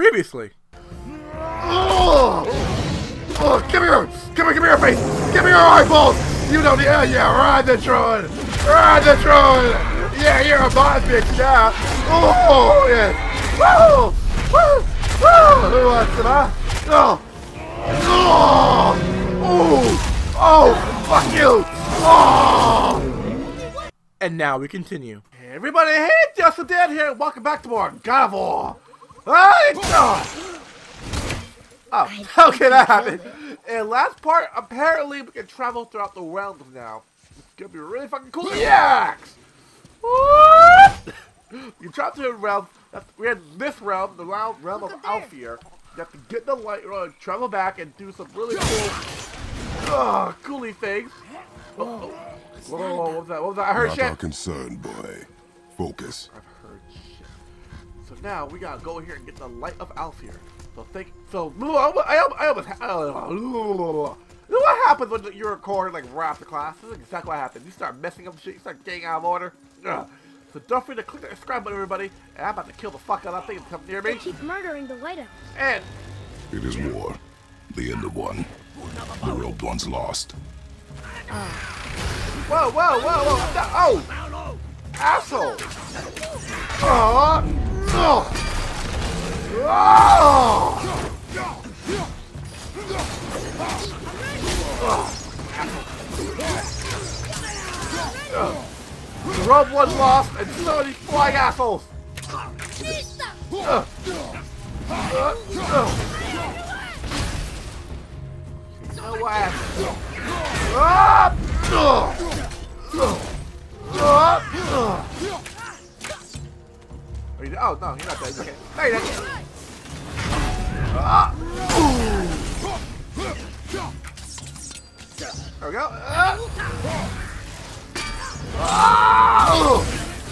previously. Oh! Oh, give me your face! Give me your eyeballs! You know the ride the drone! Ride the drone! Yeah, you're a boss bitch, yeah! Oh, yeah! Woo! Woo! Woo! Who wants it, huh? Oh! Oh! Oh! Oh! Fuck you! Oh! And now we continue. Hey, everybody, hey, Justin Dad here, welcome back to more God of War! Right? Oh, okay, that happened. And last part, apparently we can travel throughout the realms now. It's gonna be really fucking cool. Yaks! What? You travel through the realm. We're in this realm, the realm of Alfheim. You have to get the light road, travel back, and do some really cool, coolie things. Oh, oh. Whoa, whoa, what was that? What was that? I heard shit. Not our concern, boy. Focus. I've heard shit. So now we gotta go here and get the light of Alfheim. So you know what happens when you record like right after class? This is exactly what happens. You start messing up shit, you start getting out of order. So don't forget to click that subscribe button, everybody. And I'm about to kill the fuck out of that thing that's coming near me. They keep murdering the lighthouse. And it is war. The end of one. The robed one's lost. Whoa, whoa, whoa, whoa! Stop. Oh, asshole! Oh. Oh! The rob was lost and so many flying assholes! No way! Oh no, you're not dead. Okay. No, you're not dead. There we go.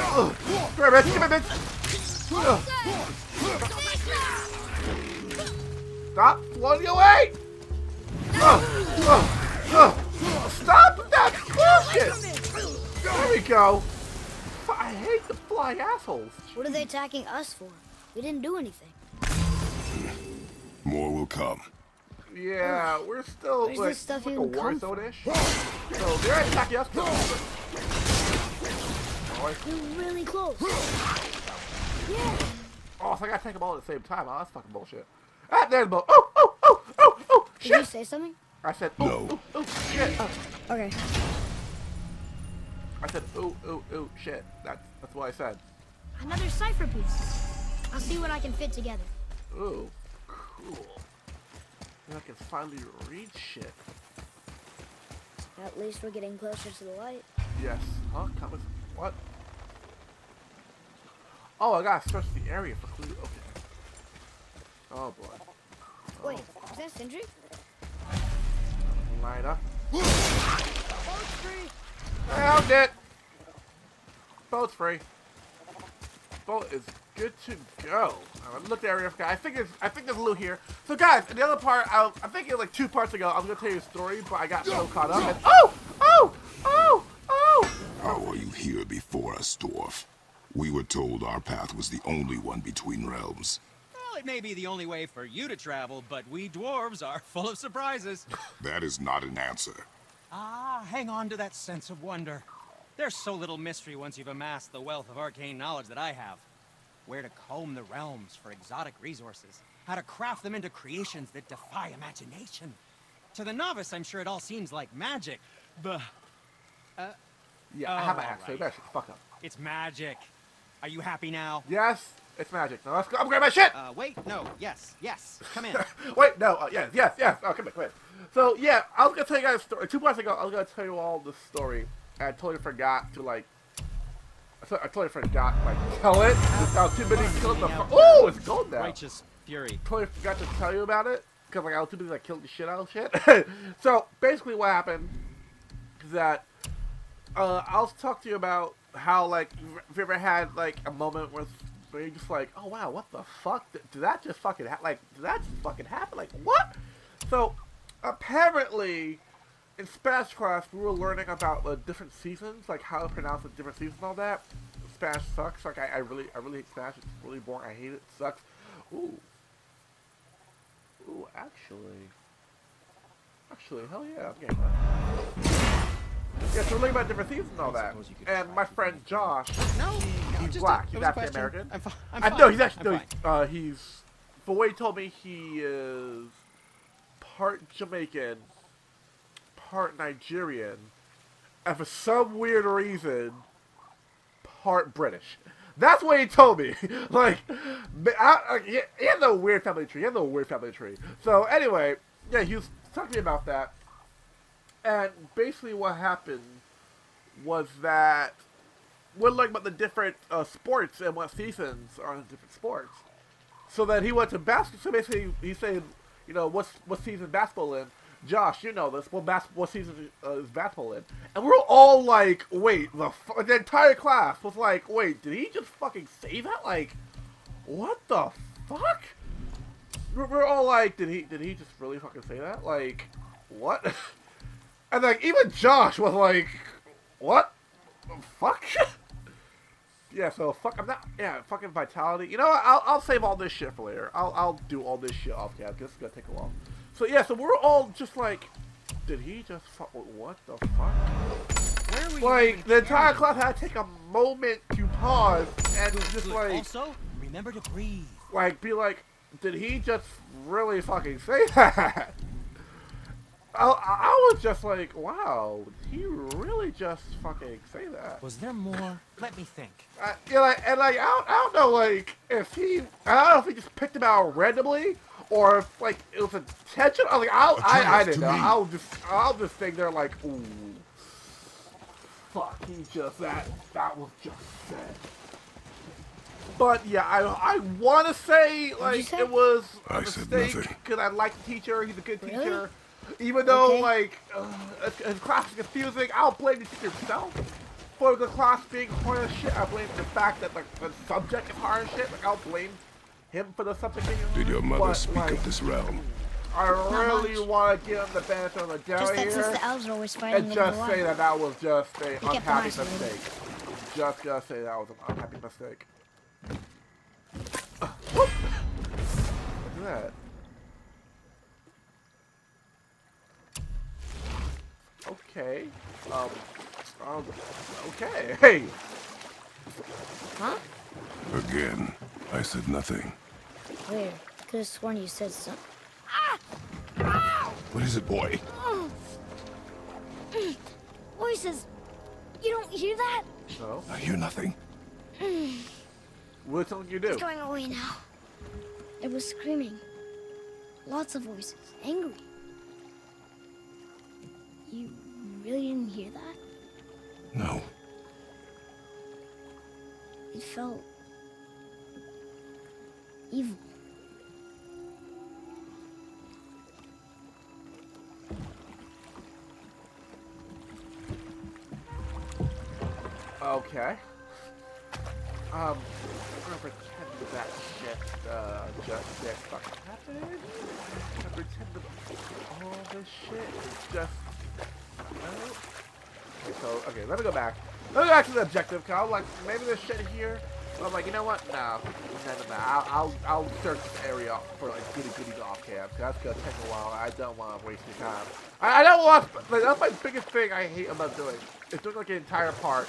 Come here, bitch. Come here, bitch. Stop floating away. Stop with that bullshit. There we go. I hate the flying assholes. What are they attacking us for? We didn't do anything. More will come. Yeah, we're still like a war zone-ish. So they're attacking us. They're really close. Yeah. Oh, so I gotta take them all at the same time. Oh, that's fucking bullshit. Ah, there's bull. Oh, oh, oh, oh, oh, shit. Did you say something? I said oh, no. Oh, oh, shit. Oh. Okay. I said, ooh, ooh, ooh, shit. That's what I said. Another cipher piece. I'll see what I can fit together. Ooh, cool. Now I can finally read shit. At least we're getting closer to the light. Yes. Huh? What? Oh, I gotta search the area for clues. Okay. Oh, boy. Oh. Wait, is that Sindri? Line up. Found it! Boat's free. Boat is good to go. I looked at area. I think there's loot here. So guys, in the other part, I think it was like 2 parts ago, I was gonna tell you a story, but I got so caught up. And, oh! Oh! Oh! Oh! How were you here before us, dwarf? We were told our path was the only one between realms. Well, it may be the only way for you to travel, but we dwarves are full of surprises. That is not an answer. Ah, hang on to that sense of wonder. There's so little mystery once you've amassed the wealth of arcane knowledge that I have. Where to comb the realms for exotic resources. How to craft them into creations that defy imagination. To the novice, I'm sure it all seems like magic, but... yeah, I have an axe, so you better shut the fuck up. It's magic. Are you happy now? Yes, it's magic. Now let's go upgrade my shit! Wait, no, yes, yes, come in. Wait, no, yes, yes, yes, oh, come in, come in. So yeah, I was gonna tell you guys a story. 2 months ago, I was gonna tell you all the story, and I totally forgot to like. I totally forgot to like tell it. How too busy killing the. Oh, it's gold now. Righteous fury. Totally forgot to tell you about it because like I was too busy like killing the shit out of shit. So basically, what happened is that I'll talk to you about how like if you ever had like a moment where you're just like, oh wow, what the fuck? Did that just fucking happen? Like what? So. Apparently, in Spanish class, we were learning about different seasons, like how to pronounce the different seasons and all that. Spanish sucks. Like I really hate Spanish. It's really boring. I hate it. It sucks. Ooh, Actually, hell yeah, I'm getting that. Yeah, so we're looking about different things and all that. And my friend Josh, he's black. He's African American. I'm fine. No, he's actually he's. Boyd told me he is part Jamaican, part Nigerian, and for some weird reason, part British. That's what he told me. Like, he has a weird family tree. So anyway, yeah, he was talking to me about that. And basically what happened was that we're looking about the different sports and what seasons are in different sports. So then he went to basketball. So basically he's saying, you know, what season basketball in? Josh, you know this. What season is basketball in? And we're all like, wait, the entire class was like, wait, did he just fucking say that? Like, what the fuck? We're all like, did he just really fucking say that? Like, what? And like, even Josh was like, what? Fuck? Yeah, so fuck, I'm not, yeah, fucking Vitality. You know what, I'll save all this shit for later. I'll do all this shit off, yeah, this is gonna take a while. So yeah, so we're all just like, did he just fuck, what the fuck? Where are we like, the entire class had to take a moment to pause and just like, also, remember to breathe. Like, be like, did he just really fucking say that? I was just like, wow, did he really just fucking say that? Was there more? Let me think. Yeah, like, and like, I don't know, like, if he, I don't know if he just picked him out randomly, or if like it was intentional. Like, I didn't know. I'll just think they're like, ooh, fuck, he just that was just sad. But yeah, I want to say like it was a mistake because I like the teacher. He's a good teacher. Really? Even though, like, his class is confusing, I don't blame the teacher himself for the class being hard as shit. I blame the fact that, like, the subject is hard as shit. Like, I'll blame him for the subject being hard. Did your mother speak of this realm? I really want to give him the benefit of the doubt here and just say that that was just an unhappy mistake. Just gonna say that was an unhappy mistake. Look at that. Okay. Okay. Hey. Huh? Again, I said nothing. Where? I could have sworn you said something. What is it, boy? Voices. You don't hear that? No. I hear nothing. What did you do? It's going away now. It was screaming. Lots of voices. Angry. You really didn't hear that? No. It felt evil. Okay. I'm gonna pretend that shit just did fucking happen. I'm gonna pretend that all this shit is just. Okay, so, okay, let me go back. Let me go back to the objective, because I was like, maybe there's shit here. But I'm like, you know what? Nah. I'll search this area for, like, goodies off cam, because that's going to take a while. I don't want to waste your time. I don't want, like, that's my biggest thing I hate about doing. It's doing, like, an entire part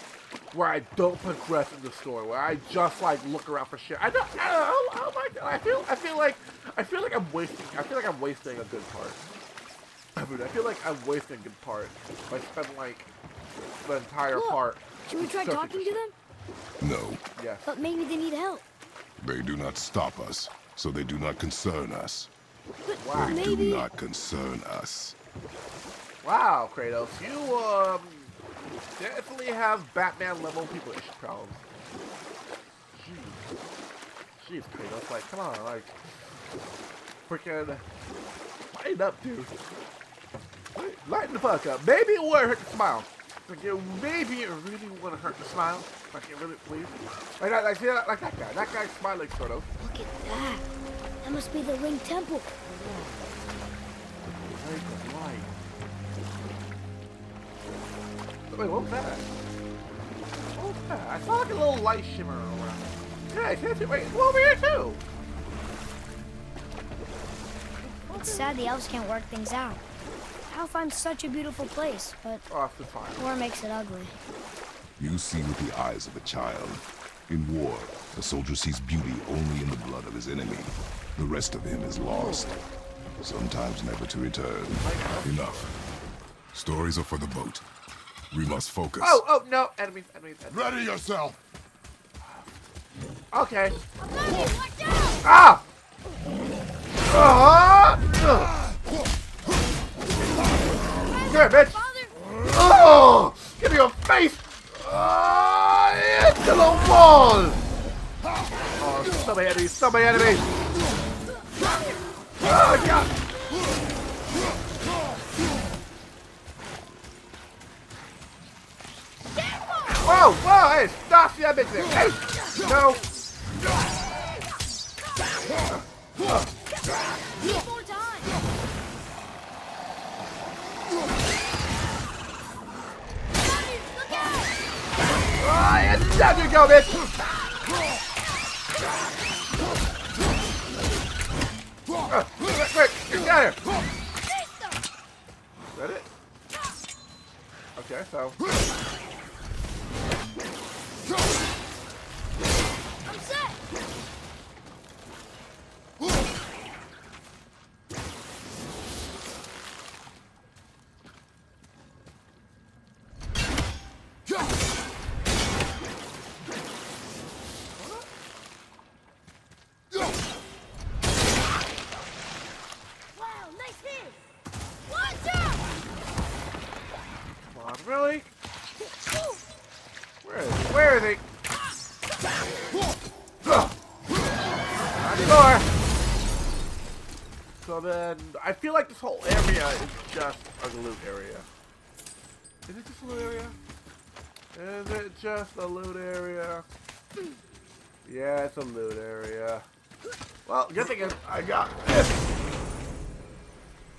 where I don't progress in the story, where I just, like, look around for shit. I don't like that. I feel like I'm wasting a good part. I feel like I'm wasting a good part. I spend like the entire part. Should we try talking to them? No. Yeah. But maybe they need help. They do not stop us, so they do not concern us. But wow. Wow, Kratos, you definitely have Batman level people issue problems. Jeez, Kratos, like, come on, like, freaking lighten up, dude. Lighten the fuck up. Maybe it wouldn't hurt to smile. Like, maybe it really wouldn't hurt to smile. Like, it really, please. Like that guy. That guy's smiling, sort of. Look at that. That must be the Winged Temple. Wait, what was that? What was that? I saw like a little light shimmer around. Yeah, I can't see. Wait, it's over here too. It's sad the elves can't work things out. Alfheim's such a beautiful place, but war makes it ugly. You see with the eyes of a child. In war, a soldier sees beauty only in the blood of his enemy. The rest of him is lost, sometimes never to return. Enough. Stories are for the boat. We must focus. Oh, no, enemy. Ready yourself. Okay. Ah! Come here, bitch! Oh! Give me your face! Into the wall! Oh, so many enemies, so many enemies! Oh, God! Whoa, whoa, hey, stop that bitch there! Hey! No! More time. Down you go, bitch! Quick, get down here! Is that it? Okay, so... I'm set! I feel like this whole area is just a loot area. Is it just a loot area? Is it just a loot area? Yeah, it's a loot area. Well, good thing is I got this.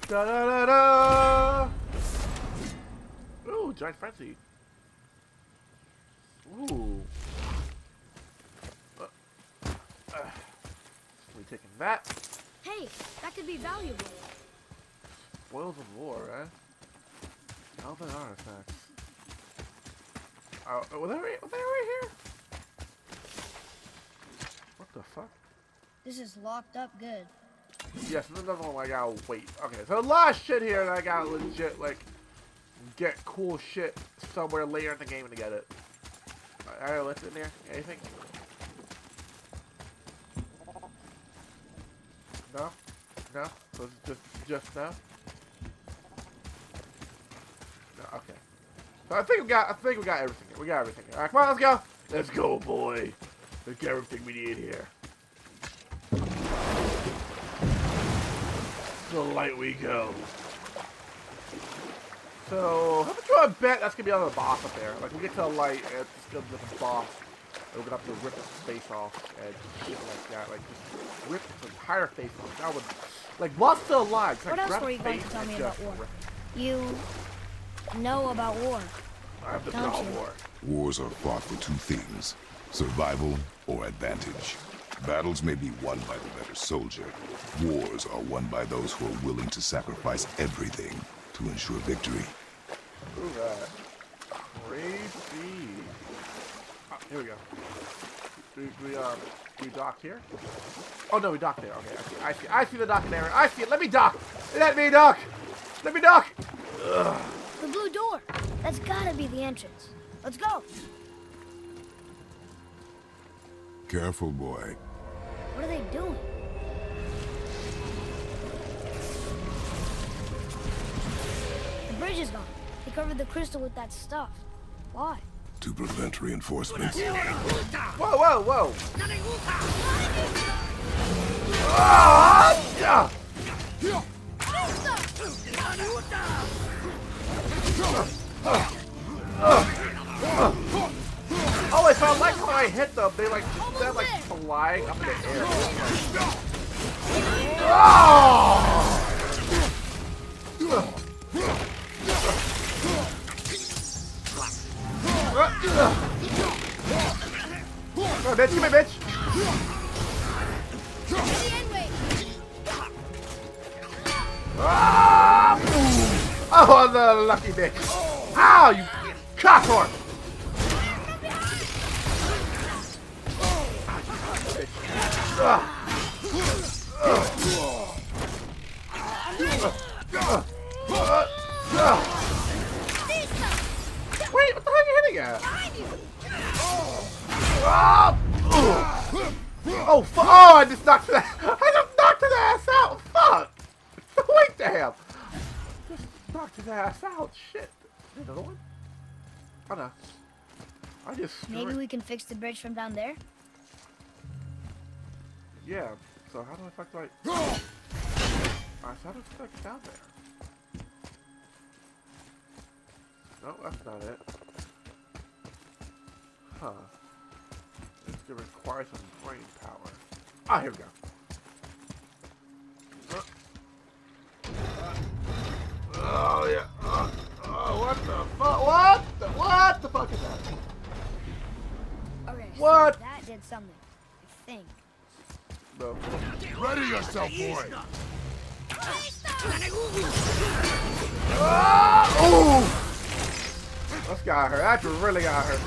Da da da da! Ooh, giant frenzy. Ooh. We taking that. Hey, that could be valuable. Spoils of war, right? Elven artifacts. Oh, were they right here? What the fuck? This is locked up good. Yes, there's another one I gotta wait. Okay, so a lot of shit here that I gotta legit, like, get cool shit somewhere later in the game to get it. Alright, what's in there? Anything? No? No? Just no? No, okay. So I think we got everything here. We got everything here. Alright, come on, let's go! Let's go, boy! Let's get everything we need here. The light we go. So, how much do I bet that's gonna be another boss up there? Like, we get to the light and it's gonna be the boss. We're gonna have to rip his face off and shit like that. Like, just rip his entire face off. That would, like, while still alive. What else were you going to tell me about war? You know about war. I have to know about war. Wars are fought for two things: survival or advantage. Battles may be won by the better soldier. Wars are won by those who are willing to sacrifice everything to ensure victory. Ooh, that crazy. Here we go. Do we dock here? Oh no, we dock there. Okay, I see the docking area. I see it. Let me dock. Ugh. The blue door. That's gotta be the entrance. Let's go. Careful, boy. What are they doing? The bridge is gone. They covered the crystal with that stuff. Why? To prevent reinforcements. Whoa, whoa, whoa! Oh, I found like when I hit them, they like they're like flying up in the air. Oh! Come here, bitch. Oh, the lucky bitch. Ow, you cockhorn! Wait, what the hell are you hitting at? Oh, fuck! Oh, I just knocked that. I just knocked his ass out. Fuck! Wait, damn! Just knocked his ass out. Shit. Another one? Oh no. I just. Maybe we can fix the bridge from down there. Yeah. So how do I fuck like? Alright, so how do I fuck down there? No, that's not it. Huh. It's gonna require some brain power. Ah, here we go. Oh, yeah. Oh, what the fuck? What the fuck is that? Okay, what? So that did something. I think. No. Ready yourself, boy! Oh! That's got her. That's really got her. Oh,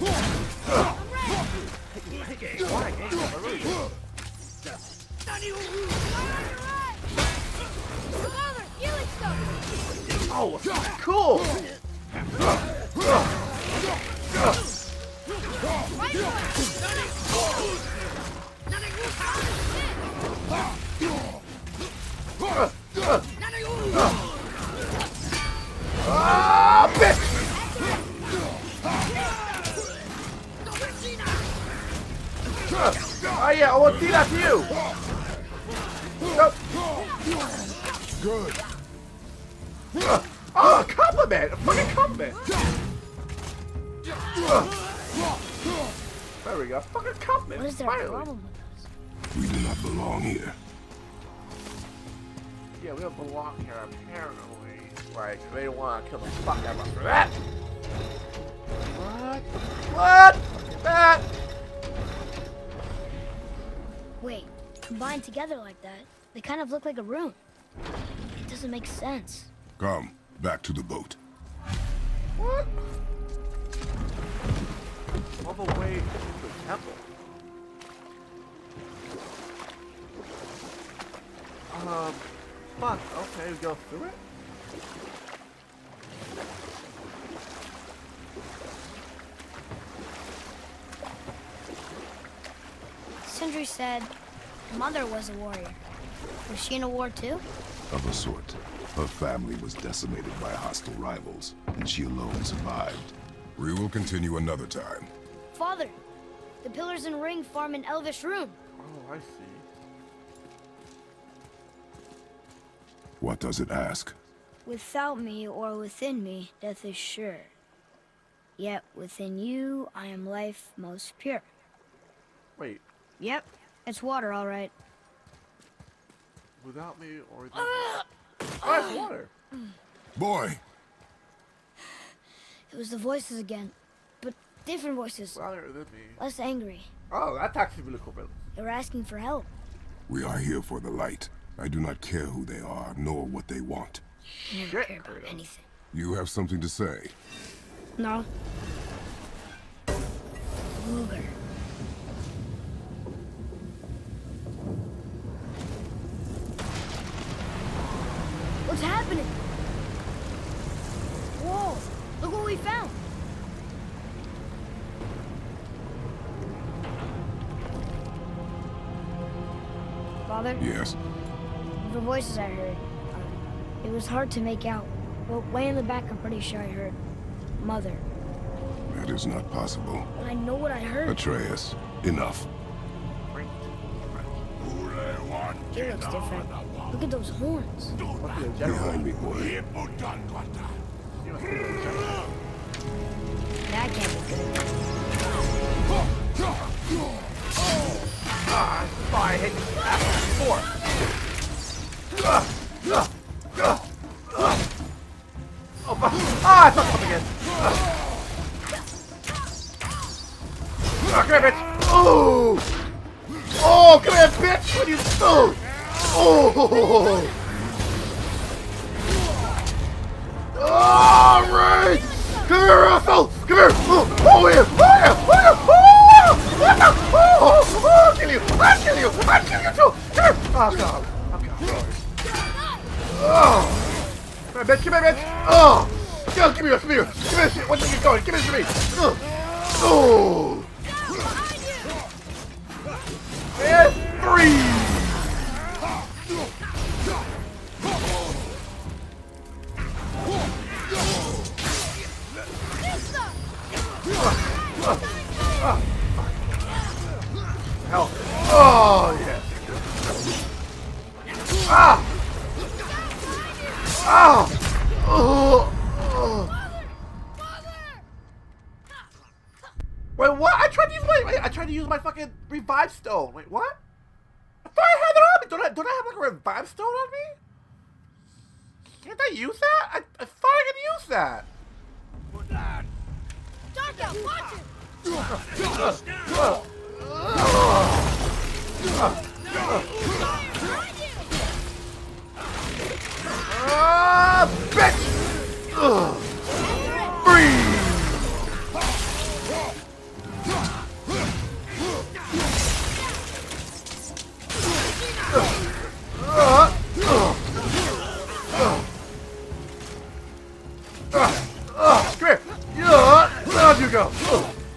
cool. Ah, bitch! Oh yeah, I want to see that to you! Oh. Good. Oh, compliment! A fucking compliment! There we go, fucking compliment! What is their problem with us? We do not belong here. Yeah, we don't belong here, apparently. Like, they want to kill the fuck out of us for that! What? What? That! Wait, combined together like that, they kind of look like a room. It doesn't make sense. Come, back to the boat. What? All the way to the temple. Fuck, okay, we go through it? Sindri said Mother was a warrior. Was she in a war too? Of a sort. Her family was decimated by hostile rivals, and she alone survived. We will continue another time. Father, the pillars and ring form an elvish room. Oh, I see. What does it ask? Without me or within me, death is sure. Yet within you, I am life most pure. Wait. Yep, it's water, all right. Without me or... oh, it's water! Boy! It was the voices again, but different voices. Louder than me. Less angry. Oh, that's actually really cool, brother. They were asking for help. We are here for the light. I do not care who they are, nor what they want. I don't care about anything. You have something to say? No. Luger. What's happening? Whoa! Look what we found! Father? Yes? The voices I heard. It was hard to make out, but way in the back I'm pretty sure I heard Mother. That is not possible. But I know what I heard. Atreus, enough. It looks different. Look at those horns. Behind me, boy. That can't be good. I hit you before. Oh, fuck. Ah, I fucked up again. Oh, come here, bitch. Oh, come here, bitch. What are you doing? Oh! Oh, right! Come here, Russell! Come here! Oh, yeah! Oh, I'll kill you! I'll kill you! I'll kill you too! Come here! Oh, God. I'm God. Oh! Come here, bitch! Come here, bitch! Oh! Yo, give me this! Give me this! Give me this! What the fuck is going? Give this to me! Oh! And three! Help! Oh yeah! Ah! Ah! Oh! Wait, what? I tried to use my fucking revive stone. Wait, what? I thought I had that on me. Don't I have like a revive stone on me? Can't I use that? I thought I could use that. Darko, watch it. Bitch! Freeze! Down you go.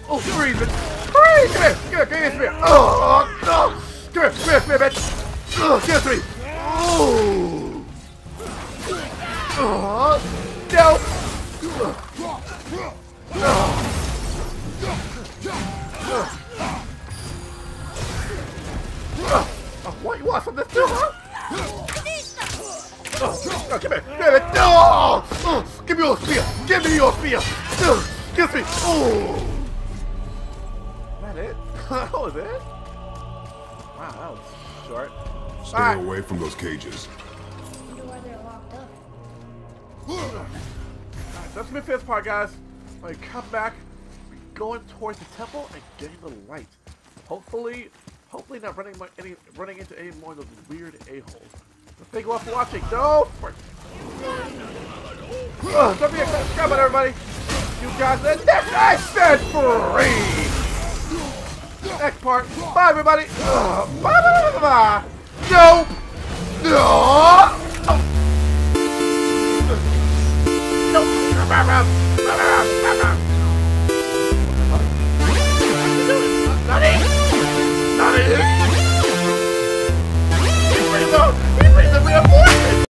Oh, freeze it. Freeze! Come here. Oh, no. Come here, bitch. Give it to me. Oh. No. What? You want something to do, huh? Oh, come here. No. Give me your spear. Give me your spear. Kiss me! Oh! Is that it? That was it? Wow, that was short. Stay away from those cages. I wonder why they're locked up. Alright, that's gonna be the fifth part, guys. When we come back, we're going towards the temple and getting the light. Hopefully not running into any more of those weird a-holes. Thank you all for watching. Don't forget. Don't be excited. Subscribe on everybody. You guys, and that's I said free! Next part. Bye, everybody. Bye. No.